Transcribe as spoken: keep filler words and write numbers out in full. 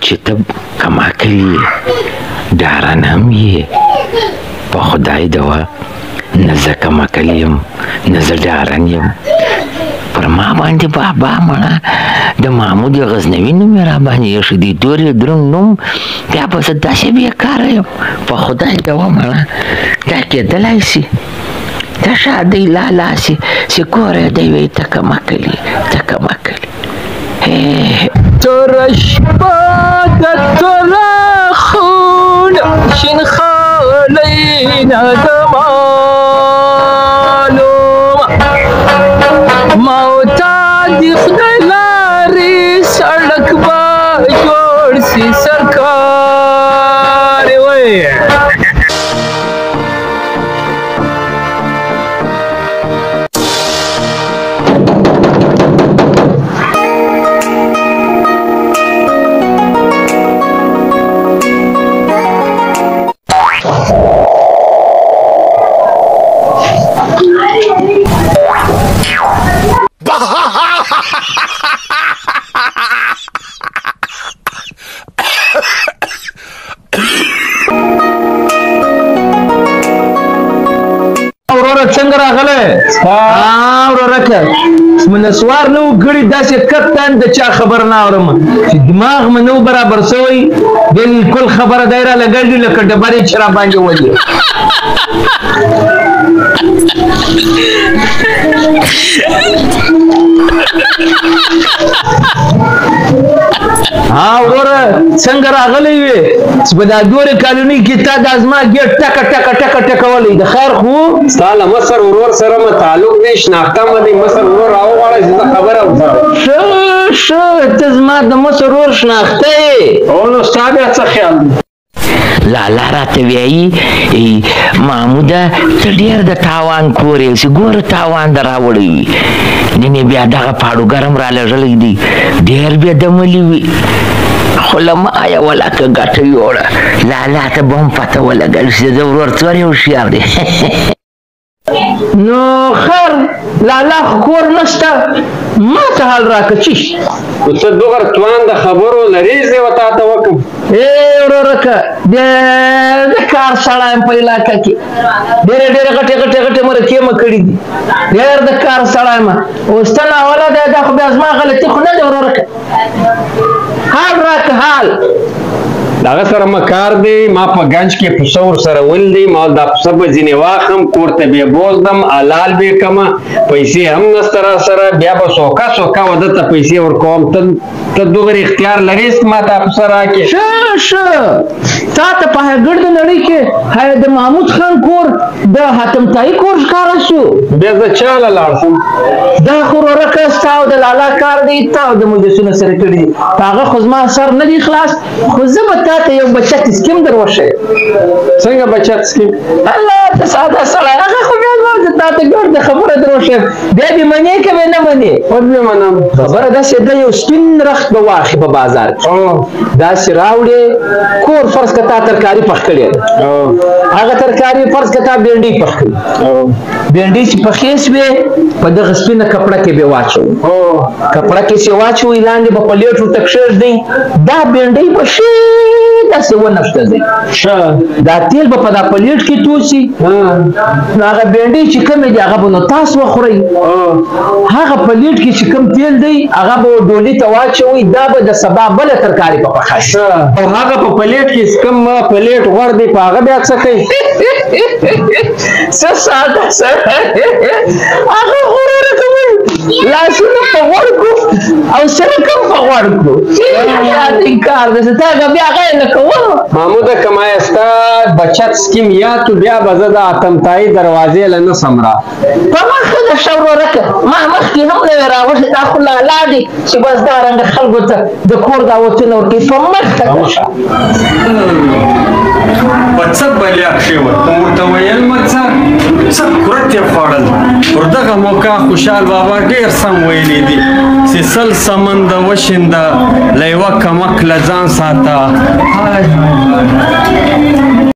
كتب كما كلي داران همي بخداي دوا نزا كما كليم نزا داران يم فرما باندي بابا ما د محمود غزنوي نوم را باندې يش دي دوري درون نوم بیا په صداشه بیا کار يم بخداي دوا ما دا کې دلایسي دا شادي لا لا سي سيكور دي وي تک ما کلي تک ما کلي ترش بادت ترخون شن خالينا دمالوم موتا دي خدي لاري سرلك باجور سي سركاري وي سوار نو غړي داسې کتن د چا خبر نه اورم چې دماغ منو برابر شوی بالکل خبره دایره لګړي لکه ډبري چر باندې وځي ها ورور څنګه راغلی وي چې په دا دوره کالونی کې تا د ازما ګټ ټک ټک ټک ټکولې د خیر خو ساله مصر ورور سره م تعلق نش ناخته باندې مصر ورور راوغړې چې خبره وځه ش ش ته زما د مصر ورور شناخته او نو ستابه څه خیال لا لا راته وی محموده ته ډیر د تاوان کورې چې ګور تاوان دراوړي نینې بیا دا پاړو ګرم را لړل دي ډیر به دملی وي خلما آیا ولا کګټ یوړه لا لا ته بم پته ولا ګرځي د ورور څور یو شیار دی نو خر لا لا کور نشته ما ته حل راکه چی څه دوغر توان د خبرو لري زه وتا ته وکم اے ورورکه د کار سړایم په علاقه کې ډېر ډېر غټه غټه غټه مر کې مکړی دي ډېر د کار سړایم اوستنه ولا د خو بیا زما غلطی خو نه ورورکه حال راک حال دغه سره مکار دی ما په گنج کې پښور سره ول دی مال د سب ځینې واخم کوړته به بوزدم حلال به کما پیسې هم نستر سره بیا به سوکا سوکا ودته پیسې ور کوم ته دوغره اختیار لریس ما ته سره کې ش ش تا ته په ګرد نړۍ کې هاي د محمود خان کور د حاتم تای کور ښکارا شو بیا ز چاله لاړم دا خور ورکاستاو د لالا کار دی تا د مجلسونو سره کړی هغه خو ما سر نه دی خلاص خو زه تا یو بچا تسکیم دروشه څنګه بچا تسکیم الله ته ساده سره هغه خو بیا ورته تا ته ګرد خبره دروشه بیا به منې کې به نه منې ورنه منم خبره دا چې دا یو سپین رخت به واخی په بازار دا چې راوړې کور فرض کتا ترکاری پخ کړې هغه ترکاری فرض کتا بینډي پخ کړې بینډي چې پخې شوې په دغه سپینه کپړه کې به واچو کپړه کې چې واچو لاندې په پلیټو تکشر دی دا بینډي پخې دا څه ونښته دي ښه دا تیل په پدا پلیټ کې توسي هغه بینډي چې چې کوم دی هغه بنو تاسو وخورئ، هغه پلیټ کې چې کوم تیل دی هغه به ډولې ته واچوي، دا به د سبا بل ترکاري په پخاش، او هغه په پلیټ کې کوم پلیټ ور دی په هغه بیا څه کوي څه ساده سره هغه غوړه کوي لاسونه په ورکو او سره کوم په ورکو یا دې کار دې ته بیا غل نه کوو. محمود کمایستا بچت سکیم یا تو بیا بزده اتمتایی دروازه لنه سمرا پا مخده شورو رکه ما مخده هم نوی راوشی داخل لالادی چی باز دارنگ خلقو تا دکور داوتی نورکی پا مخده کشا بچت بلیاک شیور مورتویل مچا سر کرتی خوارد وردگا موکا خوشال بابا دیر سم ویلی دی سی سل سمند وشند لیوه کمک لزان ساتا های های های